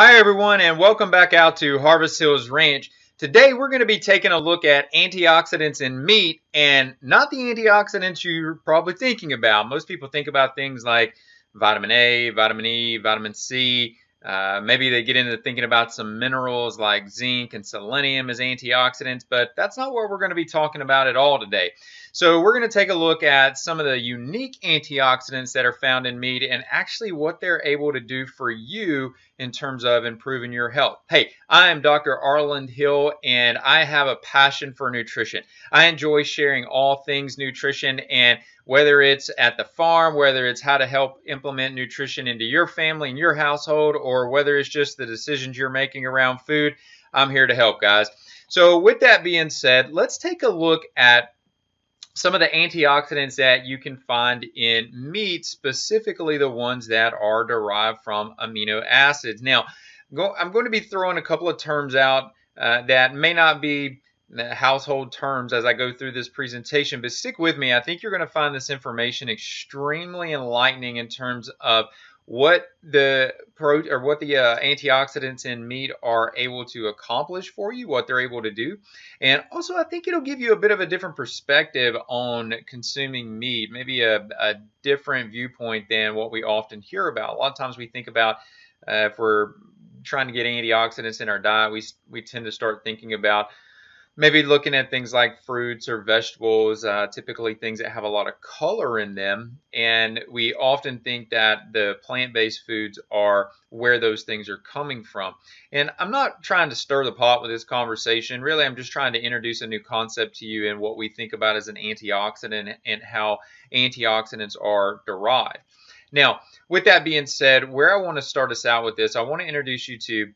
Hi everyone, and welcome back out to Harvest Hills Ranch. Today we're going to be taking a look at antioxidants in meat, and not the antioxidants you're probably thinking about. Most people think about things like vitamin A, vitamin E, vitamin C. Maybe they get into thinking about some minerals like zinc and selenium as antioxidants, but that's not what we're going to be talking about at all today. So we're going to take a look at some of the unique antioxidants that are found in meat and actually what they're able to do for you in terms of improving your health. Hey, I am Dr. Arland Hill, and I have a passion for nutrition. I enjoy sharing all things nutrition, and whether it's at the farm, whether it's how to help implement nutrition into your family and your household, or whether it's just the decisions you're making around food, I'm here to help, guys. So with that being said, let's take a look at some of the antioxidants that you can find in meat, specifically the ones that are derived from amino acids. Now, I'm going to be throwing a couple of terms out that may not be household terms as I go through this presentation, but stick with me. I think you're going to find this information extremely enlightening in terms of what the antioxidants in meat are able to accomplish for you, what they're able to do. And also, I think it'll give you a bit of a different perspective on consuming meat, maybe a different viewpoint than what we often hear about. A lot of times we think about if we're trying to get antioxidants in our diet, we tend to start thinking about maybe looking at things like fruits or vegetables, typically things that have a lot of color in them. And we often think that the plant-based foods are where those things are coming from. And I'm not trying to stir the pot with this conversation. Really, I'm just trying to introduce a new concept to you and what we think about as an antioxidant and how antioxidants are derived. Now, with that being said, where I want to start us out with this, I want to introduce you to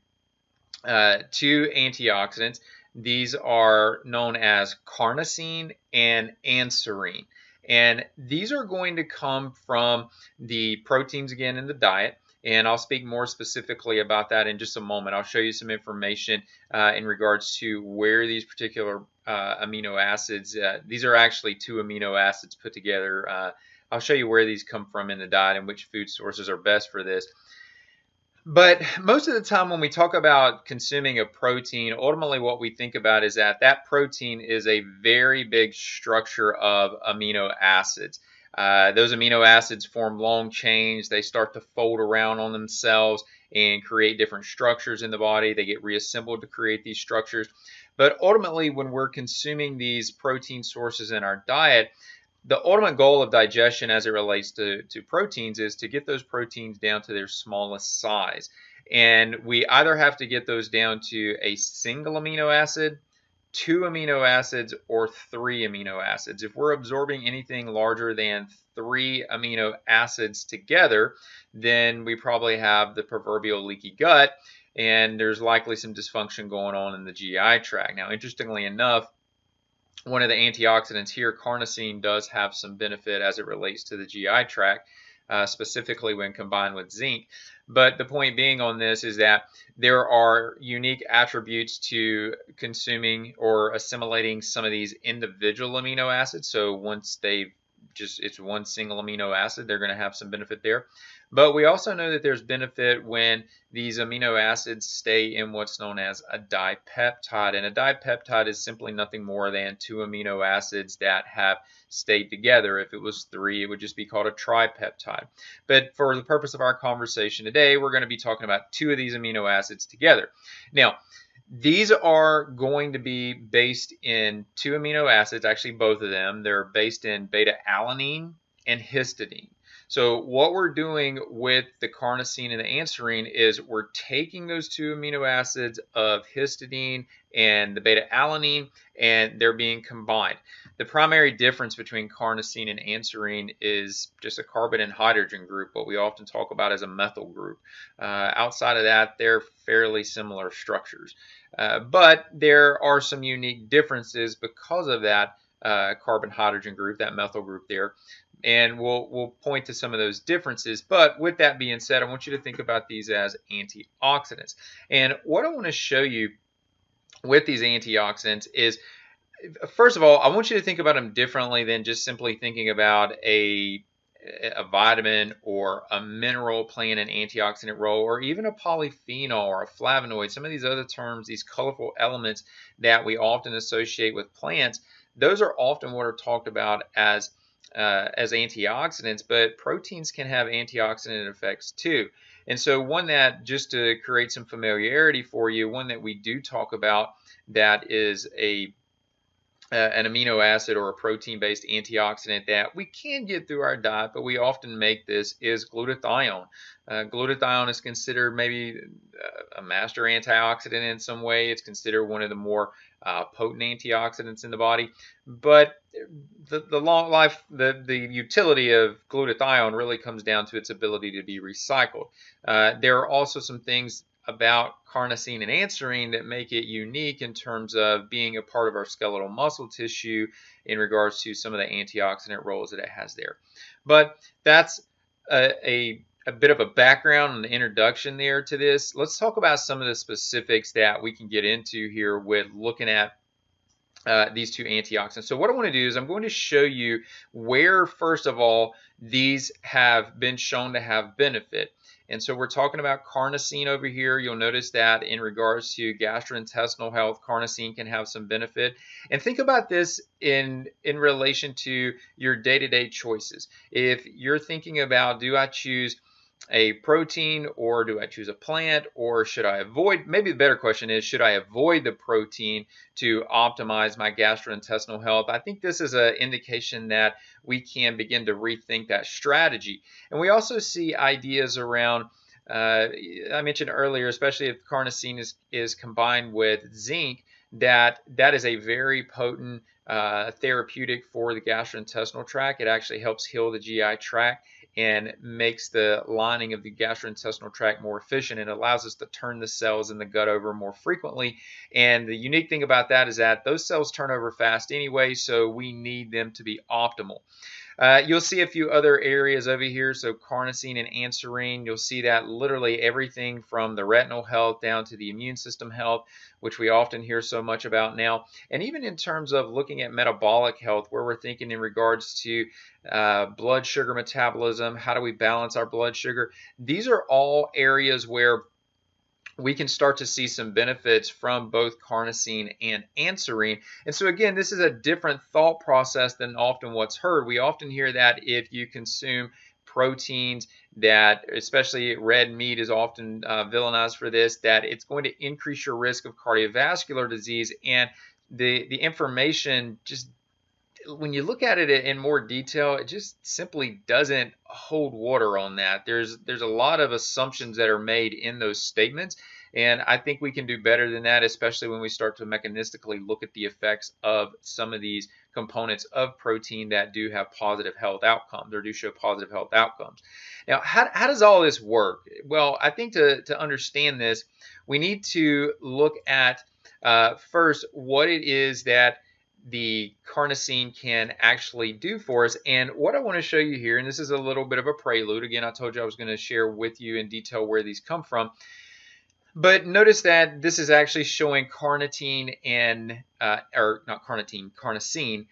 two antioxidants. These are known as carnosine and anserine, and these are going to come from the proteins again in the diet, and I'll speak more specifically about that in just a moment. I'll show you some information in regards to where these particular amino acids, these are actually two amino acids put together. I'll show you where these come from in the diet and which food sources are best for this. But most of the time when we talk about consuming a protein, ultimately what we think about is that that protein is a very big structure of amino acids. Those amino acids form long chains. They start to fold around on themselves and create different structures in the body. They get reassembled to create these structures. But ultimately, when we're consuming these protein sources in our diet, the ultimate goal of digestion as it relates to proteins is to get those proteins down to their smallest size. And we either have to get those down to a single amino acid, two amino acids, or three amino acids. If we're absorbing anything larger than three amino acids together, then we probably have the proverbial leaky gut, and there's likely some dysfunction going on in the GI tract. Now, interestingly enough, one of the antioxidants here, carnosine, does have some benefit as it relates to the GI tract, specifically when combined with zinc. But the point being on this is that there are unique attributes to consuming or assimilating some of these individual amino acids. So once they've it's one single amino acid, they're going to have some benefit there. But we also know that there's benefit when these amino acids stay in what's known as a dipeptide. And a dipeptide is simply nothing more than two amino acids that have stayed together. If it was three, it would just be called a tripeptide. But for the purpose of our conversation today, we're going to be talking about two of these amino acids together. Now, these are going to be based in two amino acids, actually both of them. They're based in beta-alanine and histidine. So what we're doing with the carnosine and the anserine is we're taking those two amino acids of histidine and the beta-alanine, and they're being combined. The primary difference between carnosine and anserine is just a carbon and hydrogen group, what we often talk about as a methyl group. Outside of that, they're fairly similar structures. But there are some unique differences because of that carbon-hydrogen group, that methyl group there. And we'll point to some of those differences. But with that being said, I want you to think about these as antioxidants. And what I want to show you with these antioxidants is, first of all, I want you to think about them differently than just simply thinking about a a vitamin or a mineral playing an antioxidant role, or even a polyphenol or a flavonoid, some of these other terms, these colorful elements that we often associate with plants, those are often what are talked about as antioxidants, but proteins can have antioxidant effects too. And so one that, just to create some familiarity for you, one that we do talk about that is an amino acid or a protein-based antioxidant that we can get through our diet, but we often make this, is glutathione. Glutathione is considered maybe a master antioxidant in some way. It's considered one of the more potent antioxidants in the body. But the utility of glutathione really comes down to its ability to be recycled. There are also some things about carnosine and anserine that make it unique in terms of being a part of our skeletal muscle tissue in regards to some of the antioxidant roles that it has there. But that's a bit of a background and the introduction there to this. Let's talk about some of the specifics that we can get into here with looking at these two antioxidants. So what I want to do is I'm going to show you where, first of all, these have been shown to have benefit. And so we're talking about carnosine over here. You'll notice that in regards to gastrointestinal health, carnosine can have some benefit. And think about this in relation to your day-to-day choices. If you're thinking about, do I choose a protein or do I choose a plant, or should I avoid, maybe the better question is, should I avoid the protein to optimize my gastrointestinal health? I think this is an indication that we can begin to rethink that strategy. And we also see ideas around, I mentioned earlier, especially if carnosine is combined with zinc, that is a very potent therapeutic for the gastrointestinal tract. It actually helps heal the GI tract and makes the lining of the gastrointestinal tract more efficient, and allows us to turn the cells in the gut over more frequently. And the unique thing about that is that those cells turn over fast anyway, so we need them to be optimal. You'll see a few other areas over here, so carnosine and anserine. You'll see that literally everything from the retinal health down to the immune system health, which we often hear so much about now. And even in terms of looking at metabolic health, where we're thinking in regards to blood sugar metabolism, how do we balance our blood sugar? These are all areas where we can start to see some benefits from both carnosine and anserine. And so again, this is a different thought process than often what's heard. We often hear that if you consume proteins, that especially red meat is often villainized for this, that it's going to increase your risk of cardiovascular disease. And the information, just when you look at it in more detail, it just simply doesn't hold water on that. There's a lot of assumptions that are made in those statements, and I think we can do better than that, especially when we start to mechanistically look at the effects of some of these components of protein that do have positive health outcomes, or do show positive health outcomes. Now, how does all this work? Well, I think to understand this, we need to look at first what it is that the carnosine can actually do for us. And what I want to show you here, and this is a little bit of a prelude. Again, I told you I was going to share with you in detail where these come from. But notice that this is actually showing carnitine and, or not carnitine, carnosine.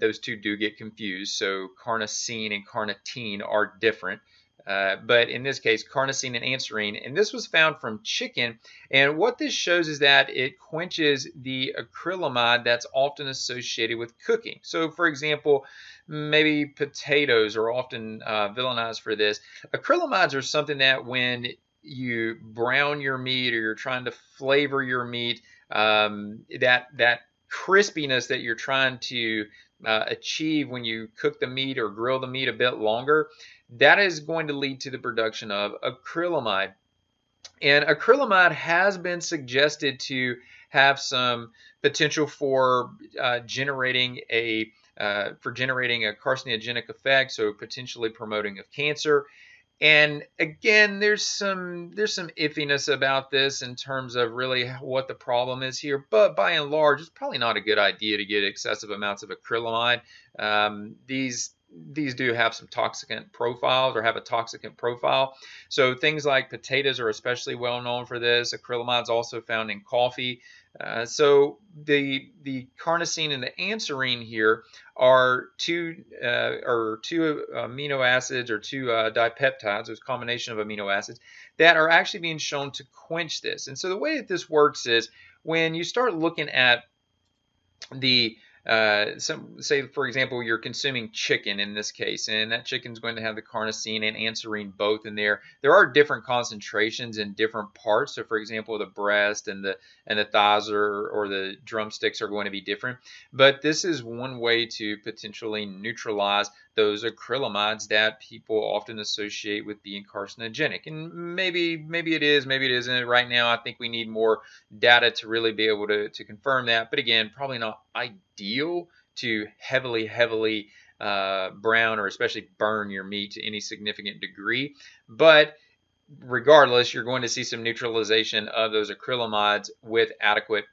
Those two do get confused. So carnosine and carnitine are different. But in this case, carnosine and anserine, and this was found from chicken. And what this shows is that it quenches the acrylamide that's often associated with cooking. So, for example, maybe potatoes are often villainized for this. Acrylamides are something that when you brown your meat or you're trying to flavor your meat, that crispiness that you're trying to achieve when you cook the meat or grill the meat a bit longer, that is going to lead to the production of acrylamide. And acrylamide has been suggested to have some potential for generating a carcinogenic effect, so potentially promoting of cancer. And again, there's some iffiness about this in terms of really what the problem is here. But by and large, it's probably not a good idea to get excessive amounts of acrylamide. These these do have some toxicant profiles or have a toxicant profile. So things like potatoes are especially well known for this. Acrylamide is also found in coffee. So the carnosine and the anserine here are two amino acids or two dipeptides, those combination of amino acids, that are actually being shown to quench this. And so the way that this works is when you start looking at the say, for example, you're consuming chicken in this case, and that chicken's going to have the carnosine and anserine both in there. There are different concentrations in different parts. So, for example, the breast and the thighs or the drumsticks are going to be different. But this is one way to potentially neutralize those acrylamides that people often associate with being carcinogenic. And maybe it is, maybe it isn't. Right now, I think we need more data to really be able to confirm that. But again, probably not ideal to heavily brown or especially burn your meat to any significant degree. But regardless, you're going to see some neutralization of those acrylamides with adequate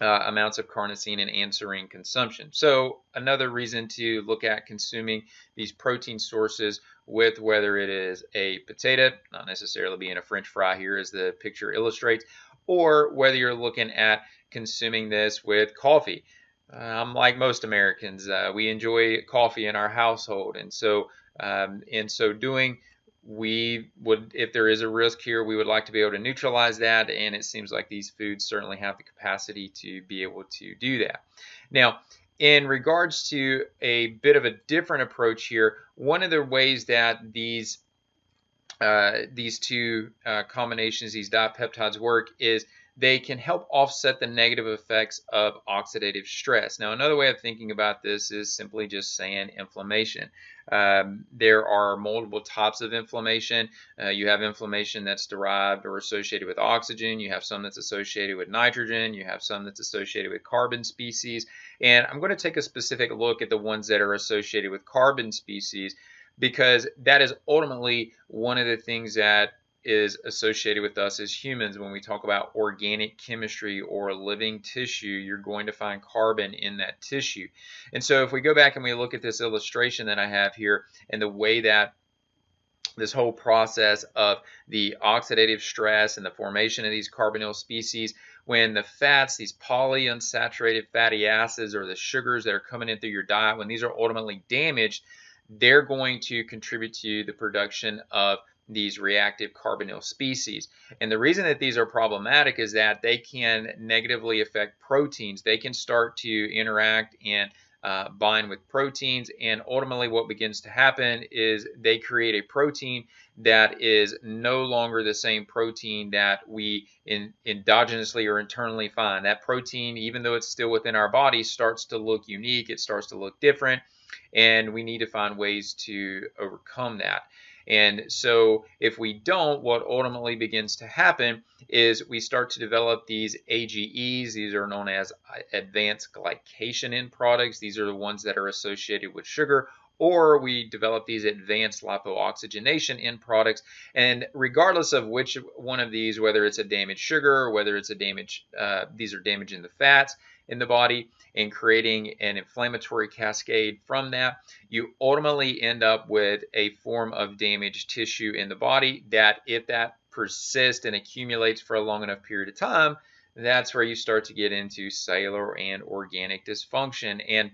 amounts of carnosine and anserine consumption. So another reason to look at consuming these protein sources with whether it is a potato, not necessarily being a French fry here as the picture illustrates, or whether you're looking at consuming this with coffee. I'm like most Americans, we enjoy coffee in our household, and so in so doing, we would, if there is a risk here, we would like to be able to neutralize that, and it seems like these foods certainly have the capacity to be able to do that. Now, in regards to a bit of a different approach here, one of the ways that these two combinations, these dipeptides work is they can help offset the negative effects of oxidative stress. Now, another way of thinking about this is simply just saying inflammation. There are multiple types of inflammation. You have inflammation that's derived or associated with oxygen. You have some that's associated with nitrogen. You have some that's associated with carbon species. And I'm going to take a specific look at the ones that are associated with carbon species because that is ultimately one of the things that is associated with us as humans. When we talk about organic chemistry or living tissue, you're going to find carbon in that tissue. And so if we go back and we look at this illustration that I have here and the way that this whole process of the oxidative stress and the formation of these carbonyl species, when the fats, these polyunsaturated fatty acids or the sugars that are coming in through your diet, when these are ultimately damaged, they're going to contribute to the production of these reactive carbonyl species. And the reason that these are problematic is that they can negatively affect proteins. They can start to interact and bind with proteins, and ultimately what begins to happen is they create a protein that is no longer the same protein that we endogenously or internally find. That protein, even though it's still within our body, starts to look unique, it starts to look different, and we need to find ways to overcome that. And so if we don't, what ultimately begins to happen is we start to develop these AGEs. These are known as advanced glycation end products. These are the ones that are associated with sugar, or we develop these advanced lipooxygenation end products. And regardless of which one of these, whether it's a damaged sugar, whether it's a damage, these are damaging the fats in the body and creating an inflammatory cascade from that, you ultimately end up with a form of damaged tissue in the body that, if that persists and accumulates for a long enough period of time, that's where you start to get into cellular and organic dysfunction. And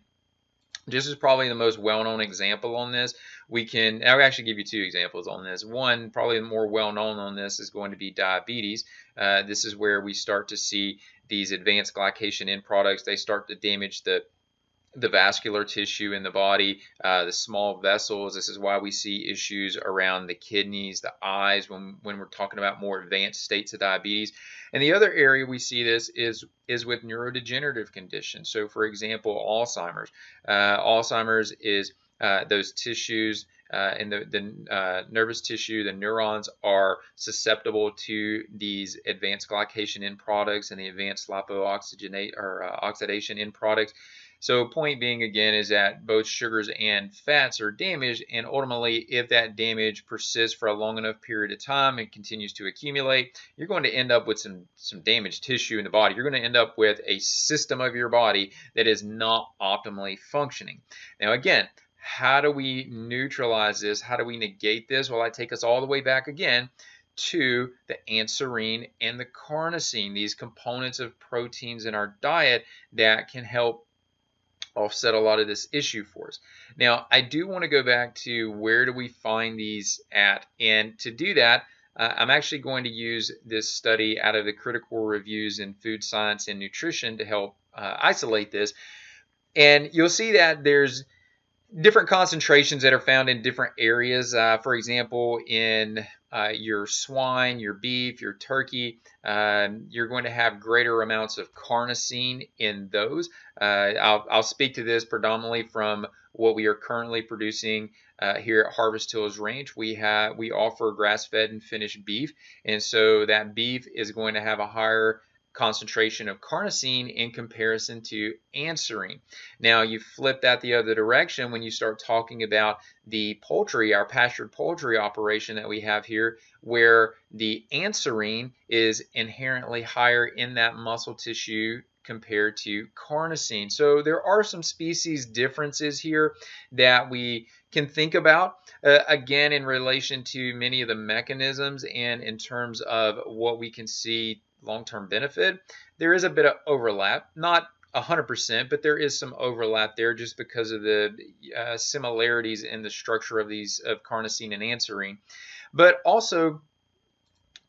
this is probably the most well-known example on this. I'll actually give you two examples on this. One, probably the more well-known on this, is going to be diabetes. This is where we start to see these advanced glycation end products. They start to damage the vascular tissue in the body, the small vessels. This is why we see issues around the kidneys, the eyes, when we're talking about more advanced states of diabetes. And the other area we see this is with neurodegenerative conditions. So, for example, Alzheimer's. Alzheimer's is those tissues and the nervous tissue, the neurons, are susceptible to these advanced glycation end products and the advanced lipooxygenation or oxidation end products. So point being, again, is that both sugars and fats are damaged, and ultimately, if that damage persists for a long enough period of time and continues to accumulate, you're going to end up with some damaged tissue in the body. You're going to end up with a system of your body that is not optimally functioning. Now, again, how do we neutralize this? How do we negate this? Well, I take us all the way back again to the anserine and the carnosine, these components of proteins in our diet that can help offset a lot of this issue for us. Now, I do want to go back to where do we find these at, and to do that, I'm actually going to use this study out of the critical reviews in food science and nutrition to help isolate this. And you'll see that there's different concentrations that are found in different areas. For example, in your swine, your beef, your turkey, you're going to have greater amounts of carnosine in those. I'll speak to this predominantly from what we are currently producing here at Harvest Hills Ranch. We offer grass-fed and finished beef, and so that beef is going to have a higher concentration of carnosine in comparison to anserine. Now, you flip that the other direction when you start talking about the poultry, our pastured poultry operation that we have here, where the anserine is inherently higher in that muscle tissue compared to carnosine. So there are some species differences here that we can think about, again, in relation to many of the mechanisms and in terms of what we can see long-term benefit. There is a bit of overlap, not 100%, but there is some overlap there just because of the similarities in the structure of these, of carnosine and anserine. But also,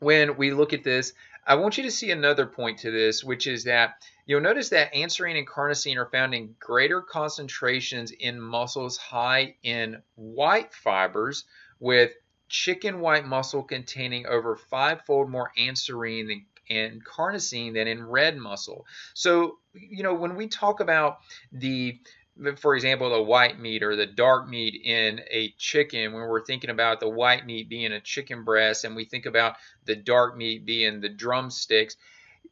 when we look at this, I want you to see another point to this, which is that you'll notice that anserine and carnosine are found in greater concentrations in muscles high in white fibers, with chicken white muscle containing over 5-fold more anserine and carnosine than in red muscle. So, you know, when we talk about the, for example, the white meat or the dark meat in a chicken, when we're thinking about the white meat being a chicken breast and we think about the dark meat being the drumsticks,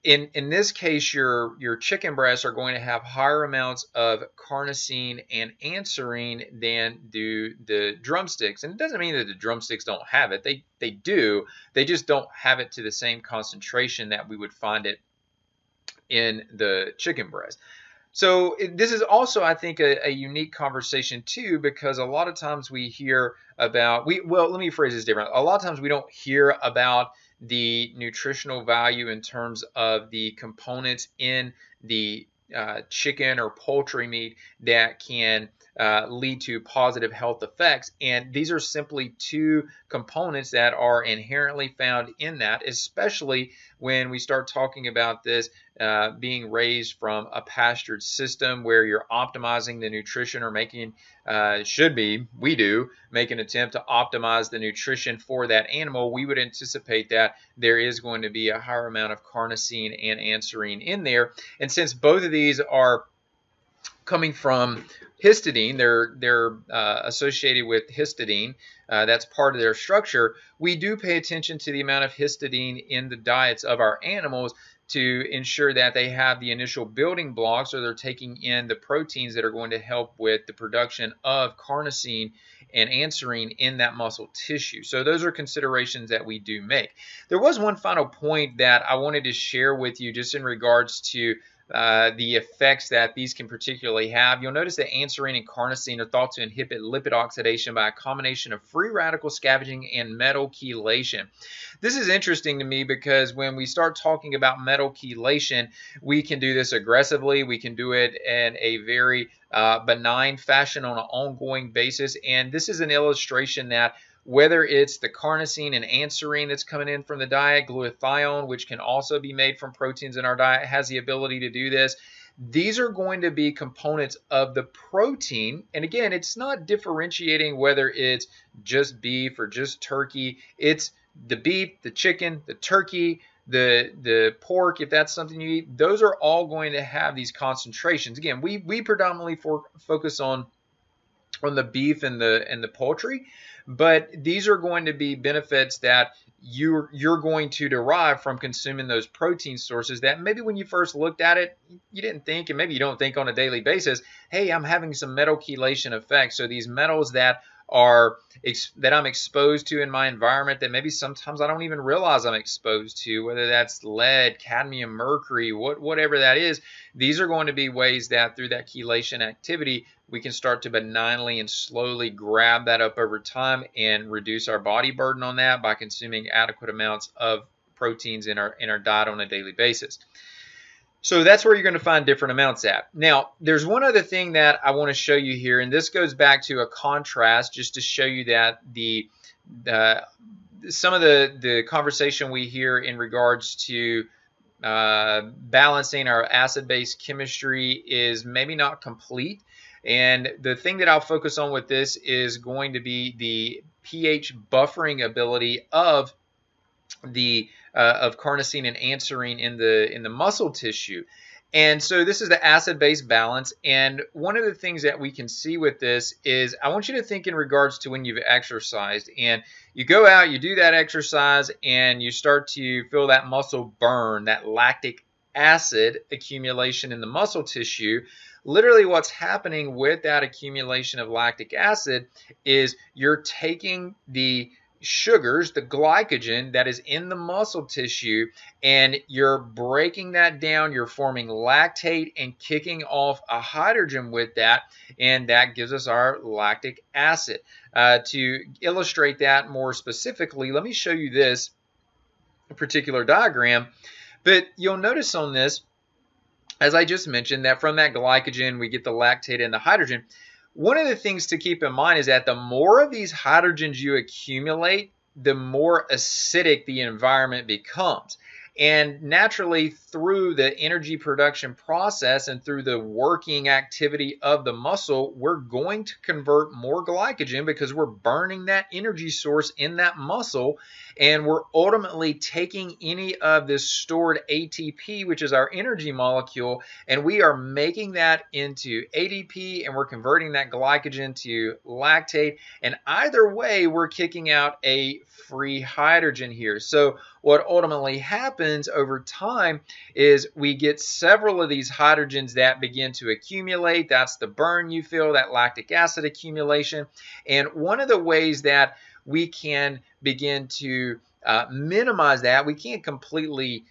in this case, your chicken breasts are going to have higher amounts of carnosine and anserine than do the drumsticks. And it doesn't mean that the drumsticks don't have it. They do. They just don't have it to the same concentration that we would find it in the chicken breast. So this is also, I think, a unique conversation too, because a lot of times we hear about, well, let me phrase this different. A lot of times we don't hear about the nutritional value in terms of the components in the chicken or poultry meat that can lead to positive health effects. And these are simply two components that are inherently found in that, especially when we start talking about this being raised from a pastured system where you're optimizing the nutrition, or making, we make an attempt to optimize the nutrition for that animal. We would anticipate that there is going to be a higher amount of carnosine and anserine in there. And since both of these are coming from histidine, they're associated with histidine, that's part of their structure, we do pay attention to the amount of histidine in the diets of our animals to ensure that they have the initial building blocks, or they're taking in the proteins that are going to help with the production of carnosine and anserine in that muscle tissue. So those are considerations that we do make. There was one final point that I wanted to share with you just in regards to the effects that these can particularly have. You'll notice that anserine and carnosine are thought to inhibit lipid oxidation by a combination of free radical scavenging and metal chelation. This is interesting to me because when we start talking about metal chelation, we can do this aggressively. We can do it in a very benign fashion on an ongoing basis. And this is an illustration that whether it's the carnosine and anserine that's coming in from the diet, glutathione, which can also be made from proteins in our diet, has the ability to do this. These are going to be components of the protein. And again, it's not differentiating whether it's just beef or just turkey. It's the beef, the chicken, the turkey, the pork, if that's something you eat. Those are all going to have these concentrations. Again, we predominantly focus on the beef and the poultry, but these are going to be benefits that you're going to derive from consuming those protein sources that maybe when you first looked at it, you didn't think, and maybe you don't think on a daily basis, hey, I'm having some metal chelation effects. So these metals that that I'm exposed to in my environment that maybe sometimes I don't even realize I'm exposed to, whether that's lead, cadmium, mercury, whatever that is. These are going to be ways that through that chelation activity, we can start to benignly and slowly grab that up over time and reduce our body burden on that by consuming adequate amounts of proteins in our diet on a daily basis. So that's where you're going to find different amounts at. Now, there's one other thing that I want to show you here, and this goes back to a contrast just to show you that some of the conversation we hear in regards to balancing our acid-base chemistry is maybe not complete. And the thing that I'll focus on with this is going to be the pH buffering ability of carnosine and anserine in the muscle tissue. And so this is the acid-base balance. And one of the things that we can see with this is I want you to think in regards to when you've exercised and you go out, you do that exercise, and you start to feel that muscle burn, that lactic acid accumulation in the muscle tissue. Literally what's happening with that accumulation of lactic acid is you're taking the sugars, the glycogen that is in the muscle tissue, and you're breaking that down, you're forming lactate and kicking off a hydrogen with that, and that gives us our lactic acid. To illustrate that more specifically, let me show you this particular diagram, but you'll notice on this, as I just mentioned, that from that glycogen we get the lactate and the hydrogen. One of the things to keep in mind is that the more of these hydrogens you accumulate, the more acidic the environment becomes. And naturally, through the energy production process and through the working activity of the muscle, we're going to convert more glycogen because we're burning that energy source in that muscle, and we're ultimately taking any of this stored ATP, which is our energy molecule, and we are making that into ADP, and we're converting that glycogen to lactate, and either way, we're kicking out a free hydrogen here. So what ultimately happens over time is we get several of these hydrogens that begin to accumulate. That's the burn you feel, that lactic acid accumulation. And one of the ways that we can begin to minimize that, we can't completely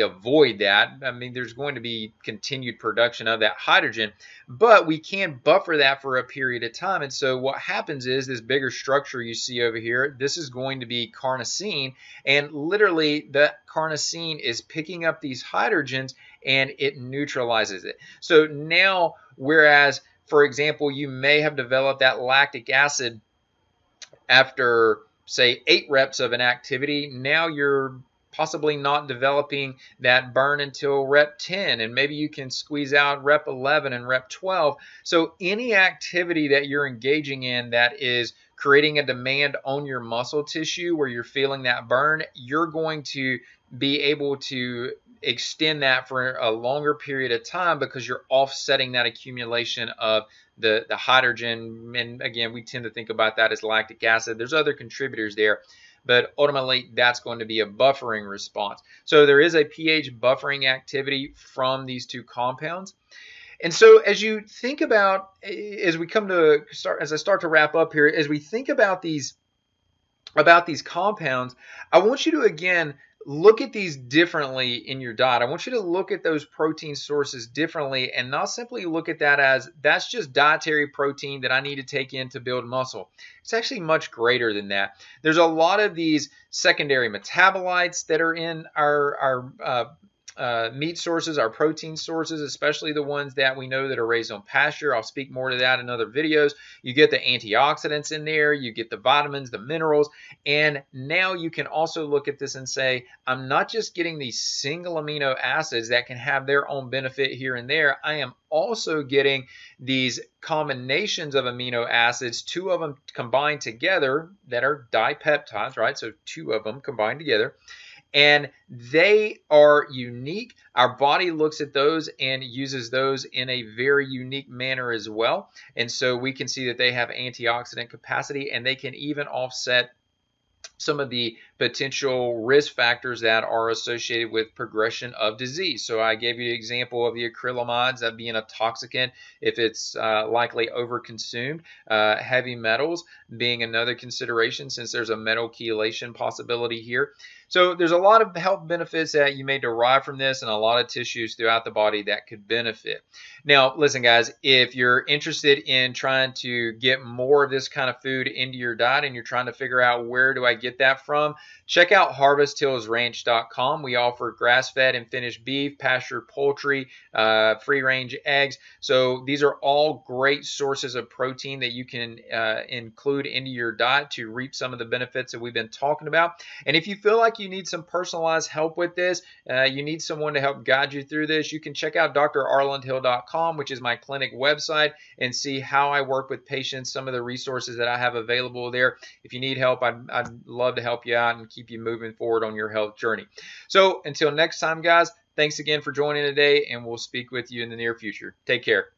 avoid that. I mean, there's going to be continued production of that hydrogen, but we can buffer that for a period of time. And so what happens is this bigger structure you see over here, this is going to be carnosine, and literally the carnosine is picking up these hydrogens and it neutralizes it. So now, whereas, for example, you may have developed that lactic acid after, say, 8 reps of an activity, now you're possibly not developing that burn until rep 10, and maybe you can squeeze out rep 11 and rep 12. So any activity that you're engaging in that is creating a demand on your muscle tissue where you're feeling that burn, you're going to be able to extend that for a longer period of time because you're offsetting that accumulation of the hydrogen. And again, we tend to think about that as lactic acid. There's other contributors there, but ultimately that's going to be a buffering response. So there is a pH buffering activity from these two compounds. And so as you think about, as I start to wrap up here, as we think about these compounds, I want you to again look at these differently in your diet. I want you to look at those protein sources differently and not simply look at that as that's just dietary protein that I need to take in to build muscle. It's actually much greater than that. There's a lot of these secondary metabolites that are in our meat sources, our protein sources, especially the ones that we know that are raised on pasture. I'll speak more to that in other videos. You get the antioxidants in there, you get the vitamins, the minerals, and now you can also look at this and say, I'm not just getting these single amino acids that can have their own benefit here and there. I am also getting these combinations of amino acids, 2 of them combined together that are dipeptides, right? So 2 of them combined together. And they are unique. Our body looks at those and uses those in a very unique manner as well. And so we can see that they have antioxidant capacity, and they can even offset some of the potential risk factors that are associated with progression of disease. So I gave you an example of the acrylamides, that being a toxicant if it's likely overconsumed. Heavy metals being another consideration since there's a metal chelation possibility here. So there's a lot of health benefits that you may derive from this and a lot of tissues throughout the body that could benefit. Now, listen, guys, if you're interested in trying to get more of this kind of food into your diet and you're trying to figure out where do I get that from, check out harvesthillsranch.com. We offer grass-fed and finished beef, pasture poultry, free-range eggs. So these are all great sources of protein that you can include into your diet to reap some of the benefits that we've been talking about. And if you feel like you need some personalized help with this, you need someone to help guide you through this, you can check out drarlandhill.com, which is my clinic website, and see how I work with patients, some of the resources that I have available there. If you need help, I'd love to help you out and keep you moving forward on your health journey. So until next time, guys, thanks again for joining today, and we'll speak with you in the near future. Take care.